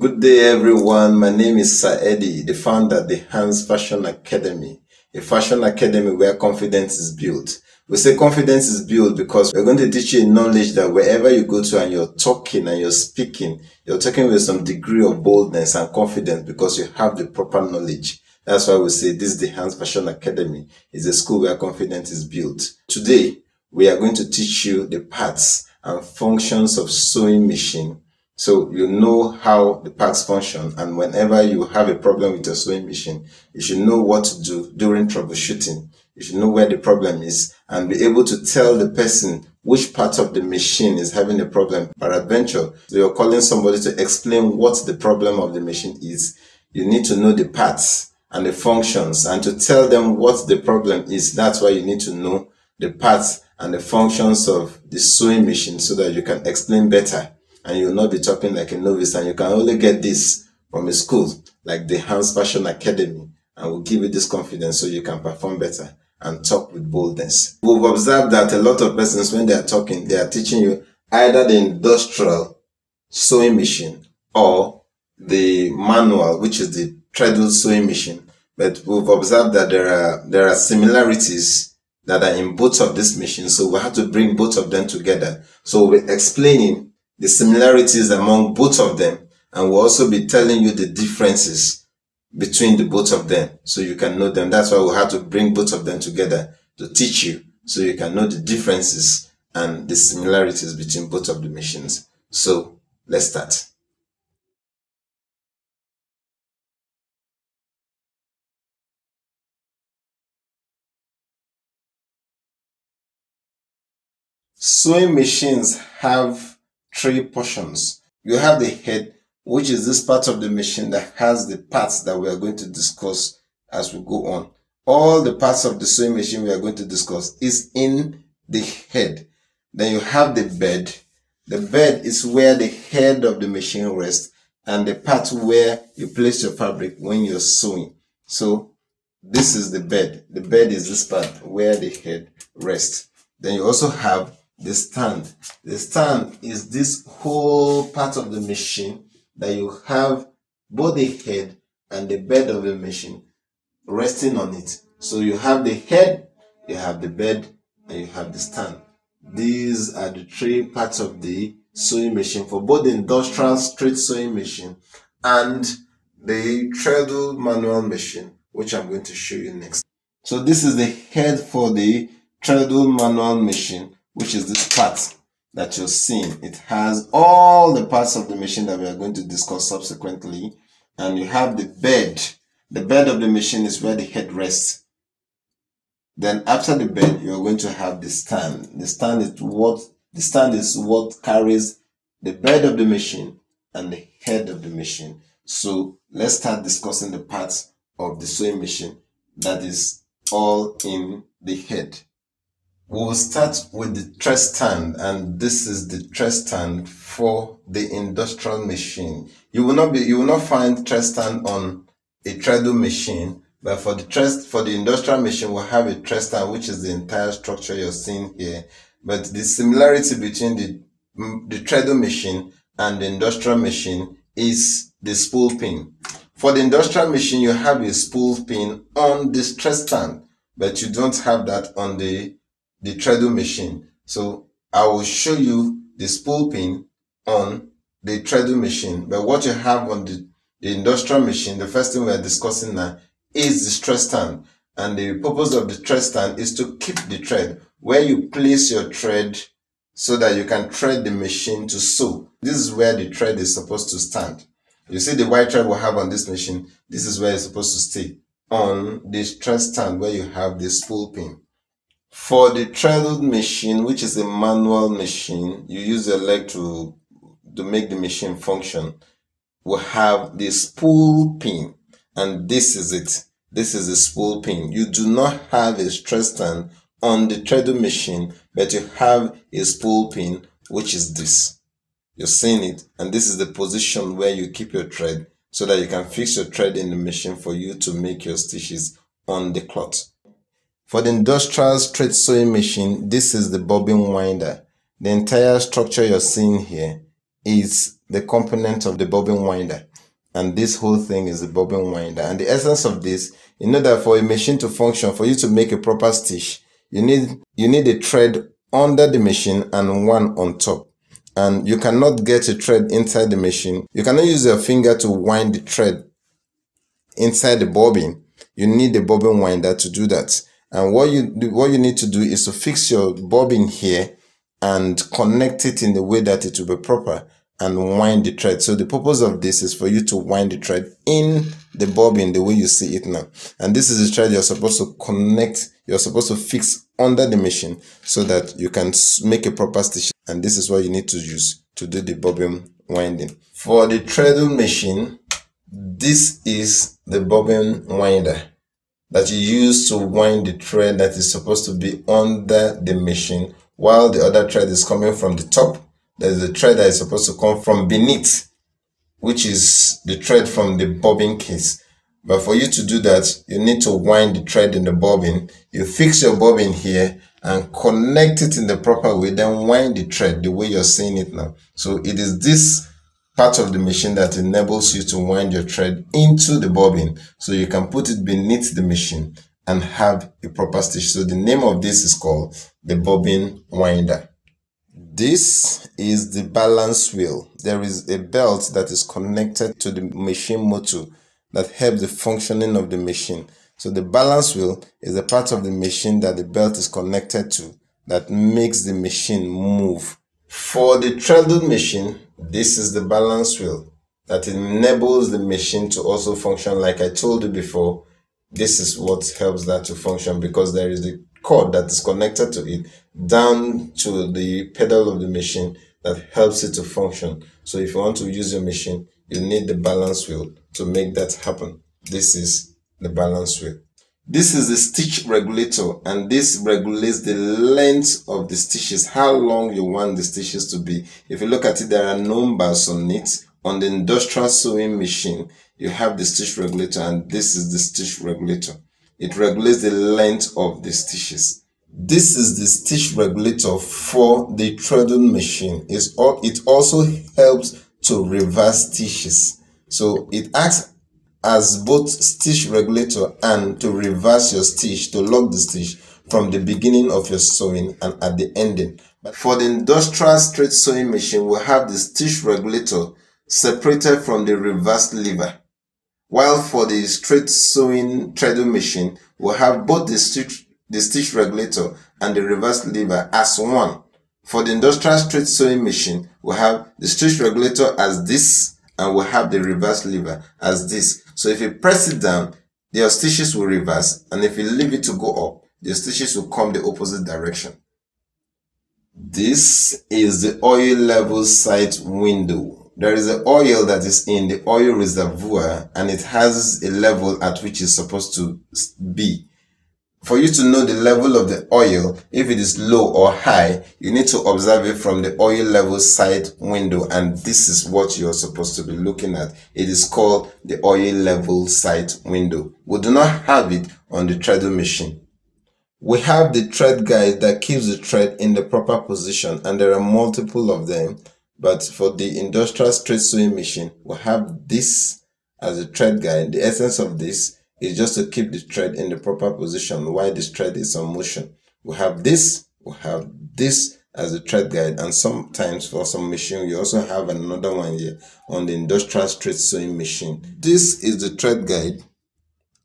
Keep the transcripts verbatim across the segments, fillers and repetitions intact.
Good day everyone, my name is Saedi, the founder of Dehans Fashion Academy, a fashion academy where confidence is built. We say confidence is built because we're going to teach you knowledge that wherever you go to and you're talking and you're speaking, you're talking with some degree of boldness and confidence because you have the proper knowledge. That's why we say this Dehans Fashion Academy is a school where confidence is built. Today, we are going to teach you the parts and functions of sewing machine, so you know how the parts function, and whenever you have a problem with your sewing machine, you should know what to do during troubleshooting. You should know where the problem is and be able to tell the person which part of the machine is having a problem. Peradventure, so you're calling somebody to explain what the problem of the machine is. You need to know the parts and the functions and to tell them what the problem is. That's why you need to know the parts and the functions of the sewing machine so that you can explain better. And you'll not be talking like a novice, and you can only get this from a school like Dehans Fashion Academy, and will give you this confidence so you can perform better and talk with boldness. We've observed that a lot of persons, when they are talking, they are teaching you either the industrial sewing machine or the manual, which is the treadle sewing machine. But we've observed that there are there are similarities that are in both of these machines, so we have to bring both of them together. So we're explaining the similarities among both of them, and we'll also be telling you the differences between the both of them so you can know them. That's why we have to bring both of them together to teach you so you can know the differences and the similarities between both of the machines. So let's start. Sewing machines have three portions. You have the head, which is this part of the machine that has the parts that we are going to discuss as we go on. All the parts of the sewing machine we are going to discuss is in the head. Then you have the bed. The bed is where the head of the machine rests and the part where you place your fabric when you're sewing. So this is the bed. The bed is this part where the head rests. Then you also have the stand. The stand is this whole part of the machine that you have both the head and the bed of the machine resting on it. So you have the head, you have the bed, and you have the stand. These are the three parts of the sewing machine for both the industrial straight sewing machine and the treadle manual machine, which I'm going to show you next. So this is the head for the treadle manual machine, which is this part that you're seeing. It has all the parts of the machine that we are going to discuss subsequently. And you have the bed. The bed of the machine is where the head rests. Then after the bed, you're going to have the stand. The stand is what the stand is what carries the bed of the machine and the head of the machine. So let's start discussing the parts of the sewing machine that is all in the head. We'll start with the truss stand, and this is the truss stand for the industrial machine. You will not be, you will not find truss stand on a treadle machine, but for the truss, for the industrial machine, we'll have a truss stand, which is the entire structure you're seeing here. But the similarity between the the treadle machine and the industrial machine is the spool pin. For the industrial machine, you have a spool pin on the truss stand, but you don't have that on the the treadle machine. So I will show you the spool pin on the treadle machine, but what you have on the, the industrial machine, the first thing we are discussing now is the truss stand, and the purpose of the truss stand is to keep the thread where you place your thread so that you can thread the machine to sew. This is where the thread is supposed to stand. You see the white thread we have on this machine, this is where it's supposed to stay, on this truss stand where you have the spool pin. For the treadle machine, which is a manual machine, you use your leg to, to make the machine function, we have the spool pin, and this is it. This is the spool pin. You do not have a truss stand on the treadle machine, but you have a spool pin, which is this. You're seeing it, and this is the position where you keep your thread so that you can fix your thread in the machine for you to make your stitches on the cloth. For the industrial straight sewing machine, this is the bobbin winder. The entire structure you're seeing here is the component of the bobbin winder. And this whole thing is the bobbin winder. And the essence of this, in order for a machine to function, for you to make a proper stitch, you need, you need a thread under the machine and one on top. And you cannot get a thread inside the machine. You cannot use your finger to wind the thread inside the bobbin. You need the bobbin winder to do that. And what you do, what you need to do is to fix your bobbin here and connect it in the way that it will be proper and wind the thread. So the purpose of this is for you to wind the thread in the bobbin the way you see it now. And this is the thread you're supposed to connect, you're supposed to fix under the machine so that you can make a proper stitch. And this is what you need to use to do the bobbin winding. For the treadle machine, this is the bobbin winder that you use to wind the thread that is supposed to be under the machine, while the other thread is coming from the top. There's the thread that is supposed to come from beneath, which is the thread from the bobbin case. But for you to do that, you need to wind the thread in the bobbin. You fix your bobbin here and connect it in the proper way, then wind the thread the way you're seeing it now. So it is this part of the machine that enables you to wind your thread into the bobbin, so you can put it beneath the machine and have a proper stitch. So the name of this is called the bobbin winder. This is the balance wheel. There is a belt that is connected to the machine motor that helps the functioning of the machine. So the balance wheel is a part of the machine that the belt is connected to that makes the machine move. For the treadle machine, this is the balance wheel that enables the machine to also function. Like I told you before, this is what helps that to function, because there is the cord that is connected to it down to the pedal of the machine that helps it to function. So if you want to use your machine, you need the balance wheel to make that happen. This is the balance wheel. This is the stitch regulator, and this regulates the length of the stitches, how long you want the stitches to be. If you look at it, there are numbers on it. On the industrial sewing machine, you have the stitch regulator, and this is the stitch regulator. It regulates the length of the stitches. This is the stitch regulator for the treadle machine. It's all, it also helps to reverse stitches. So it acts as both stitch regulator and to reverse your stitch, to lock the stitch from the beginning of your sewing and at the ending. But for the industrial straight sewing machine, we have the stitch regulator separated from the reverse lever. While for the straight sewing treadle machine, we have both the stitch, the stitch regulator and the reverse lever as one. For the industrial straight sewing machine, we have the stitch regulator as this, and we have the reverse lever as this. So if you press it down, your stitches will reverse, and if you leave it to go up, your stitches will come the opposite direction. This is the oil level sight window. There is the oil that is in the oil reservoir, and it has a level at which it's supposed to be. For you to know the level of the oil, if it is low or high, you need to observe it from the oil level side window, and this is what you're supposed to be looking at. It is called the oil level side window. We do not have it on the treadle machine. We have the thread guide that keeps the thread in the proper position, and there are multiple of them. But for the industrial straight sewing machine, we have this as a thread guide. The essence of this is just to keep the thread in the proper position while this thread is on motion. We have this, we have this as a thread guide, and sometimes for some machine, you also have another one here on the industrial straight sewing machine. This is the thread guide,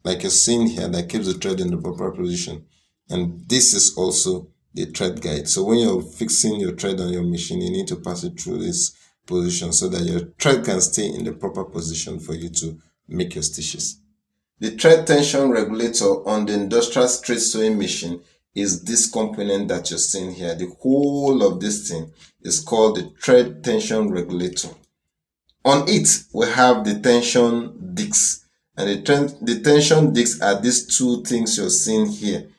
like you're seeing here, that keeps the thread in the proper position. And this is also the thread guide. So when you're fixing your thread on your machine, you need to pass it through this position so that your thread can stay in the proper position for you to make your stitches. The thread tension regulator on the industrial straight sewing machine is this component that you're seeing here. The whole of this thing is called the thread tension regulator. On it, we have the tension discs. And the, the tension discs are these two things you're seeing here.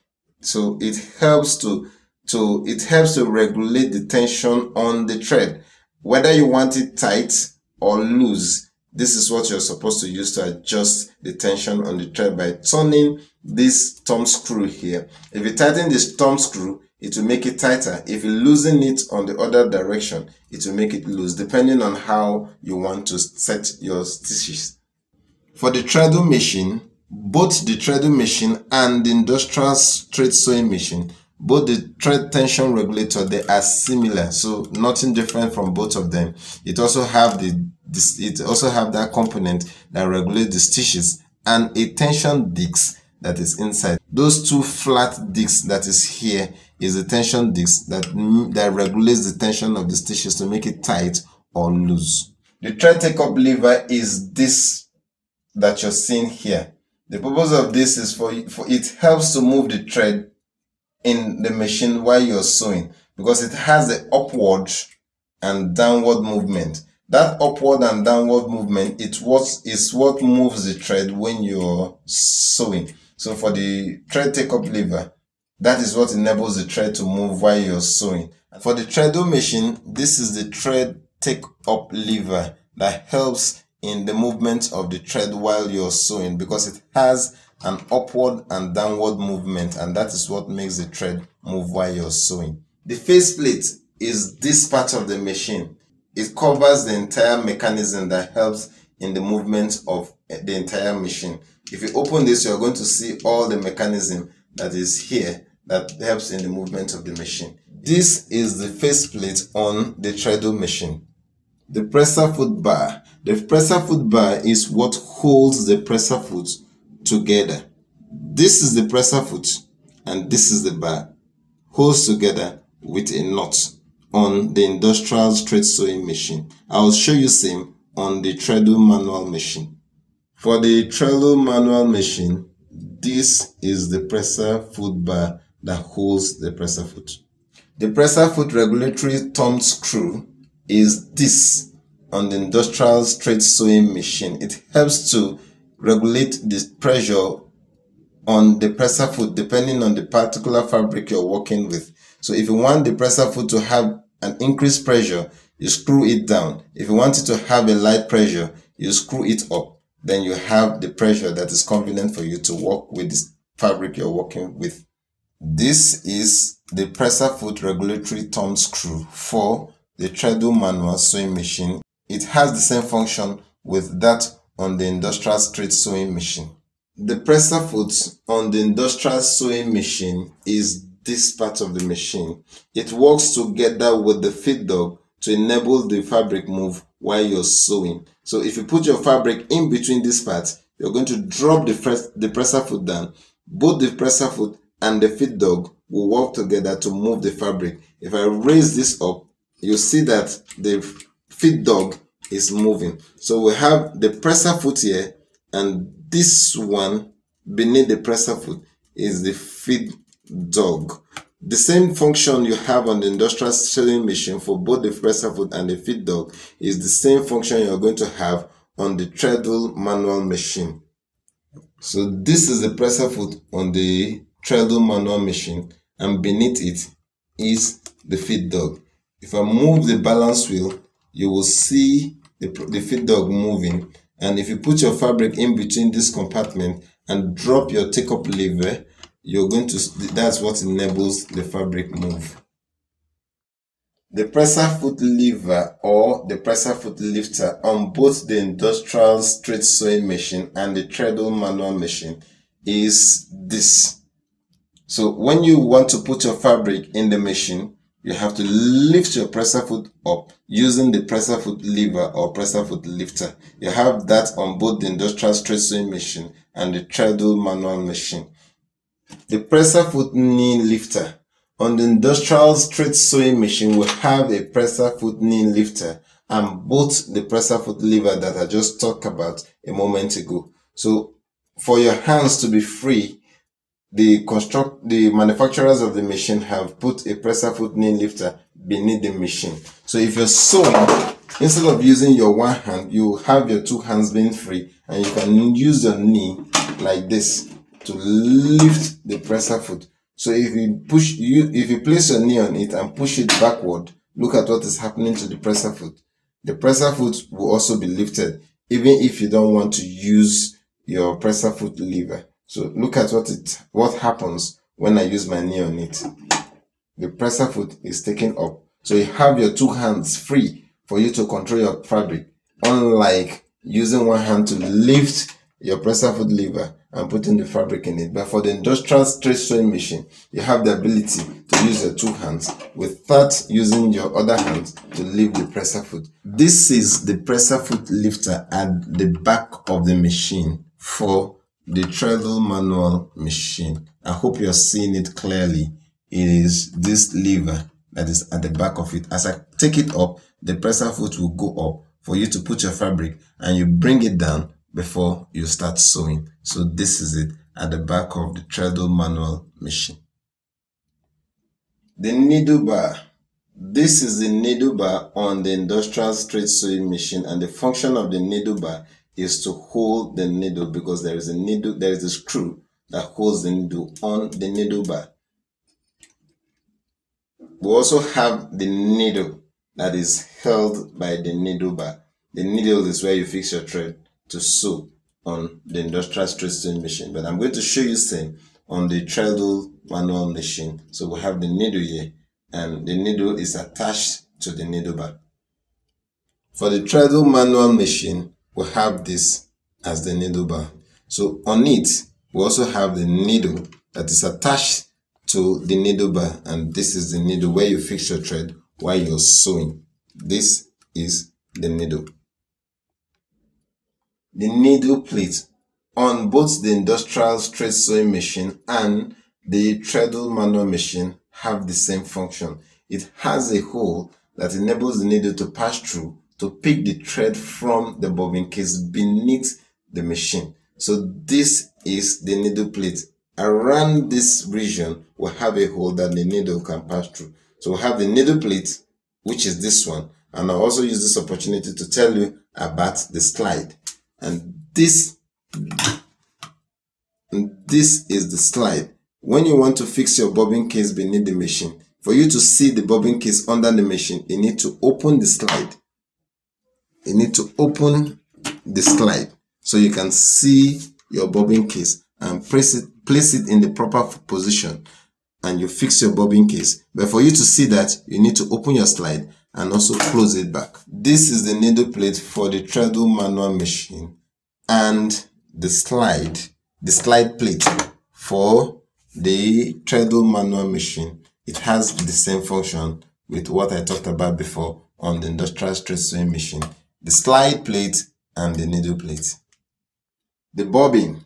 So it helps to, to, it helps to regulate the tension on the thread. Whether you want it tight or loose, this is what you're supposed to use to adjust the tension on the thread by turning this thumb screw here. If you tighten this thumb screw, it will make it tighter. If you loosen it on the other direction, it will make it loose, depending on how you want to set your stitches. For the treadle machine, both the treadle machine and the industrial straight sewing machine, both the thread tension regulator, they are similar, so nothing different from both of them. It also have the this, it also have that component that regulates the stitches and a tension disc that is inside. Those two flat discs that is here is a tension disc that that regulates the tension of the stitches to make it tight or loose. The thread take-up lever is this that you're seeing here. The purpose of this is for for it helps to move the thread in the machine while you're sewing, because it has the upward and downward movement. That upward and downward movement it was is what moves the thread when you're sewing. So for the thread take-up lever, that is what enables the thread to move while you're sewing. And for the treadle machine, this is the thread take-up lever that helps in the movement of the thread while you're sewing, because it has an upward and downward movement, and that is what makes the thread move while you're sewing. The faceplate is this part of the machine. It covers the entire mechanism that helps in the movement of the entire machine. If you open this, you're going to see all the mechanism that is here that helps in the movement of the machine. This is the faceplate on the treadle machine. The presser foot bar. The presser foot bar is what holds the presser foot together. This is the presser foot and this is the bar, holds together with a knot on the industrial straight sewing machine. I'll show you same on the treadle manual machine. For the treadle manual machine, this is the presser foot bar that holds the presser foot. The presser foot regulatory thumb screw is this on the industrial straight sewing machine. It helps to regulate the pressure on the presser foot depending on the particular fabric you're working with. So if you want the presser foot to have an increased pressure, you screw it down. If you want it to have a light pressure, you screw it up. Then you have the pressure that is convenient for you to work with this fabric you're working with. This is the presser foot regulatory thumb screw for the treadle manual sewing machine. It has the same function with that on the industrial straight sewing machine. The presser foot on the industrial sewing machine is this part of the machine. It works together with the feed dog to enable the fabric move while you're sewing. So if you put your fabric in between these parts, you're going to drop the, press, the presser foot down. Both the presser foot and the feed dog will work together to move the fabric. If I raise this up, you see that the feed dog is moving. So we have the presser foot here, and this one beneath the presser foot is the feed dog. The same function you have on the industrial sewing machine for both the presser foot and the feed dog is the same function you're going to have on the treadle manual machine. So this is the presser foot on the treadle manual machine, and beneath it is the feed dog. If I move the balance wheel, you will see the, the feed dog moving. And if you put your fabric in between this compartment and drop your take-up lever, you're going to, that's what enables the fabric move. The presser foot lever or the presser foot lifter on both the industrial straight sewing machine and the treadle manual machine is this. So when you want to put your fabric in the machine, you have to lift your presser foot up using the presser foot lever or presser foot lifter. You have that on both the industrial straight sewing machine and the treadle manual machine. The presser foot knee lifter. On the industrial straight sewing machine, we have a presser foot knee lifter and both the presser foot lever that I just talked about a moment ago. So for your hands to be free, The, construct, the manufacturers of the machine have put a presser foot knee lifter beneath the machine. So if you're sewing, instead of using your one hand, you have your two hands being free, and you can use your knee like this to lift the presser foot. So if you push, you, if you place your knee on it and push it backward, look at what is happening to the presser foot. The presser foot will also be lifted, even if you don't want to use your presser foot lever. So look at what it what happens when I use my knee on it. the presser foot is taken up. So you have your two hands free for you to control your fabric, unlike using one hand to lift your presser foot lever and putting the fabric in it. But for the industrial straight sewing machine, you have the ability to use your two hands without using your other hand to lift the presser foot. This is the presser foot lifter at the back of the machine for the treadle manual machine. I hope you're seeing it clearly. It is this lever that is at the back of it. As I take it up, the presser foot will go up for you to put your fabric, and you bring it down before you start sewing. So this is it at the back of the treadle manual machine. The needle bar. This is the needle bar on the industrial straight sewing machine, and the function of the needle bar is to hold the needle, because there is a needle, there is a screw that holds the needle on the needle bar. We also have the needle that is held by the needle bar. The needle is where you fix your thread to sew on the industrial straight sewing machine, but I'm going to show you same on the treadle manual machine. So we have the needle here, and the needle is attached to the needle bar. For the treadle manual machine, we have this as the needle bar. So on it, we also have the needle that is attached to the needle bar, and this is the needle where you fix your thread while you're sewing. This is the needle. The needle plate. On both the industrial straight sewing machine and the treadle manual machine have the same function. It has a hole that enables the needle to pass through to pick the thread from the bobbin case beneath the machine. So this is the needle plate. Around this region we have a hole that the needle can pass through. So we have the needle plate, which is this one, and I also use this opportunity to tell you about the slide. And this, and this is the slide. When you want to fix your bobbin case beneath the machine, for you to see the bobbin case under the machine, you need to open the slide. You need to open the slide so you can see your bobbin case and place it, place it in the proper position, and you fix your bobbin case. But for you to see that, you need to open your slide and also close it back. This is the needle plate for the treadle manual machine, and the slide, the slide plate for the treadle manual machine. It has the same function with what I talked about before on the industrial straight sewing machine. The slide plate and the needle plate. The bobbin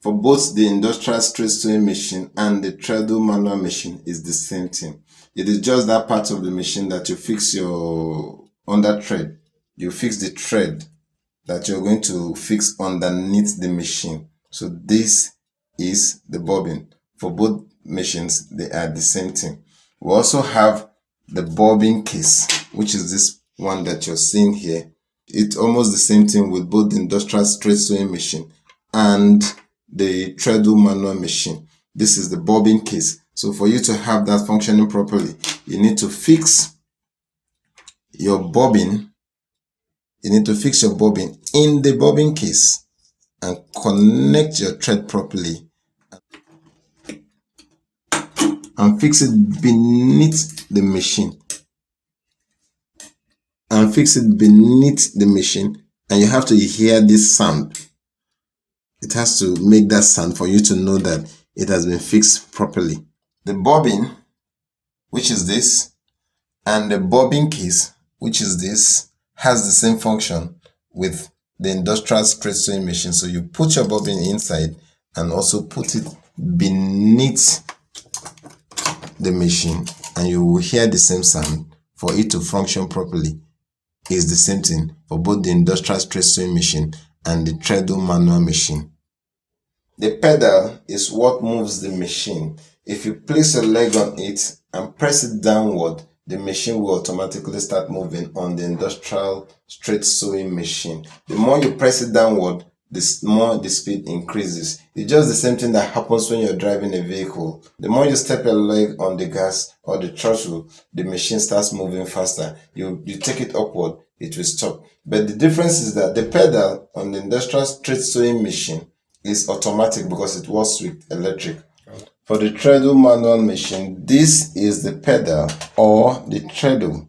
for both the industrial straight sewing machine and the treadle manual machine is the same thing. It is just that part of the machine that you fix your under thread. You fix the thread that you're going to fix underneath the machine. So this is the bobbin. For both machines, they are the same thing. We also have the bobbin case, which is this one that you're seeing here. It's almost the same thing with both the industrial straight sewing machine and the treadle manual machine. This is the bobbin case. So for you to have that functioning properly, you need to fix your bobbin. You need to fix your bobbin in the bobbin case and connect your thread properly and fix it beneath the machine. And fix it beneath the machine, and you have to hear this sound. It has to make that sound for you to know that it has been fixed properly. The bobbin, which is this, and the bobbin case, which is this, has the same function with the industrial straight sewing machine. So you put your bobbin inside and also put it beneath the machine, and you will hear the same sound for it to function properly. It's the same thing for both the industrial straight sewing machine and the treadle manual machine. The pedal is what moves the machine. If you place a leg on it and press it downward, the machine will automatically start moving on the industrial straight sewing machine. The more you press it downward, the more the speed increases. It's just the same thing that happens when you're driving a vehicle. The more you step your leg on the gas or the throttle, the machine starts moving faster. You, you take it upward, it will stop. But the difference is that the pedal on the industrial straight sewing machine is automatic because it works with electric. For the treadle manual machine, this is the pedal or the treadle.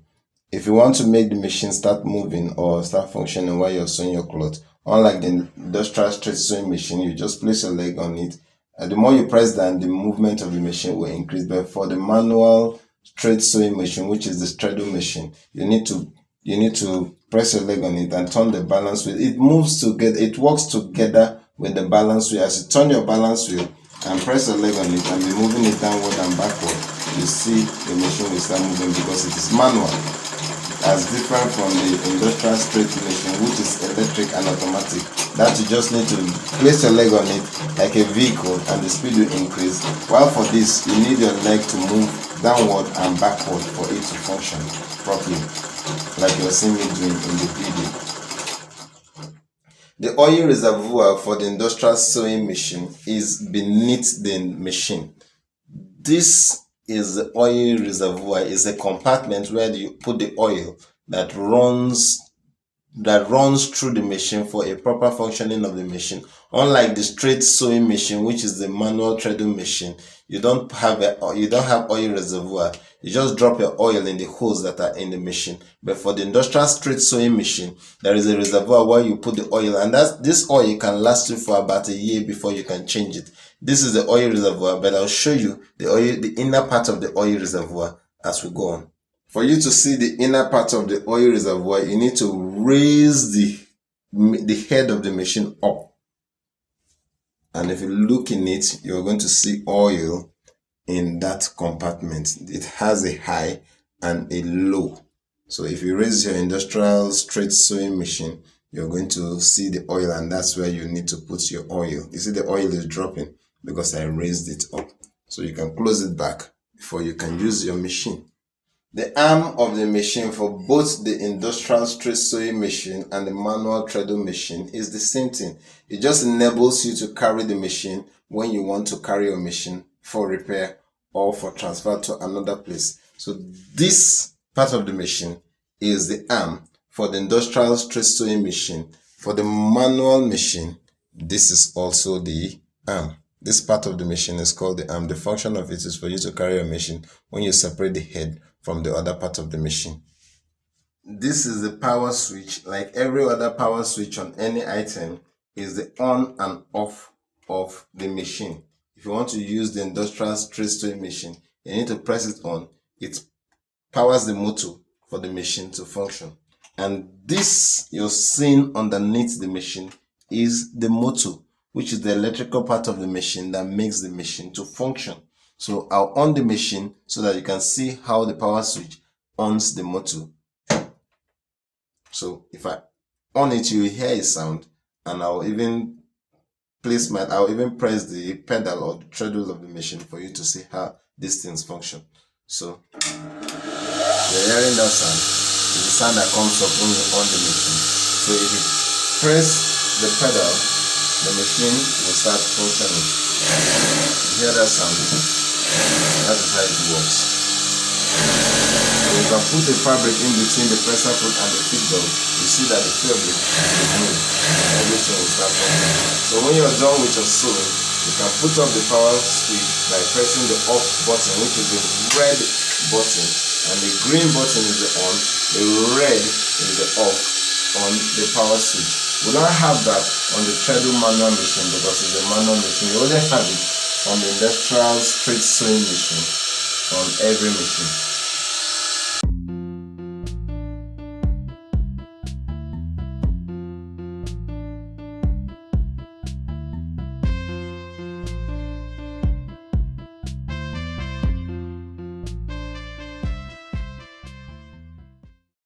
If you want to make the machine start moving or start functioning while you're sewing your cloth, unlike the industrial straight sewing machine, you just place your leg on it. And the more you press down, the movement of the machine will increase. But for the manual straight sewing machine, which is the treadle machine, you need to you need to press your leg on it and turn the balance wheel. It moves together. It works together with the balance wheel. As you turn your balance wheel and press your leg on it and be moving it downward and backward, you see the machine will start moving because it is manual, as different from the industrial straight machine, which is electric and automatic. That you just need to place your leg on it like a vehicle and the speed will increase. While for this, you need your leg to move downward and backward for it to function properly, like you're seeing me doing in the video. The oil reservoir for the industrial sewing machine is beneath the machine. This is the oil reservoir, is a compartment where you put the oil that runs that runs through the machine for a proper functioning of the machine. Unlike the straight sewing machine, which is the manual treadle machine, you don't have a you don't have oil reservoir. You just drop your oil in the holes that are in the machine. But for the industrial straight sewing machine, there is a reservoir where you put the oil, and that this oil can last you for about a year before you can change it. This is the oil reservoir, but I'll show you the oil, the inner part of the oil reservoir as we go on. For you to see the inner part of the oil reservoir, you need to raise the the head of the machine up, and if you look in it, you're going to see oil in that compartment. It has a high and a low. So if you raise your industrial straight sewing machine, you're going to see the oil, and that's where you need to put your oil. You see the oil is dropping because I raised it up. So you can close it back before you can use your machine. The arm of the machine for both the industrial straight sewing machine and the manual treadle machine is the same thing. It just enables you to carry the machine when you want to carry your machine for repair or for transfer to another place. So this part of the machine is the arm for the industrial straight sewing machine. For the manual machine, this is also the arm. This part of the machine is called the arm. The function of it is for you to carry your machine when you separate the head from the other part of the machine. This is the power switch. Like every other power switch on any item, is the on and off of the machine. If you want to use the industrial straight sewing machine, you need to press it on. It powers the motor for the machine to function. And this you're seeing underneath the machine is the motor, which is the electrical part of the machine that makes the machine to function. So I'll on the machine so that you can see how the power switch ons the motor. So if I on it, you will hear a sound, and I'll even placement, I'll even press the pedal or the treadle of the machine for you to see how these things function. So you're hearing that sound, it's the sound that comes up when you on the machine. So if you press the pedal, the machine will start functioning. You hear that sound? That is how it works. So if I put the fabric in between the presser foot and the feed dog, you see that the fabric will move. Everything will start functioning. So when you're done with your sewing, you can put up the power switch by pressing the off button, which is the red button, and the green button is the on, the red is the off on the power switch. We don't have that on the treadle manual machine because it's a manual machine. You only have it on the industrial straight sewing machine, on every machine.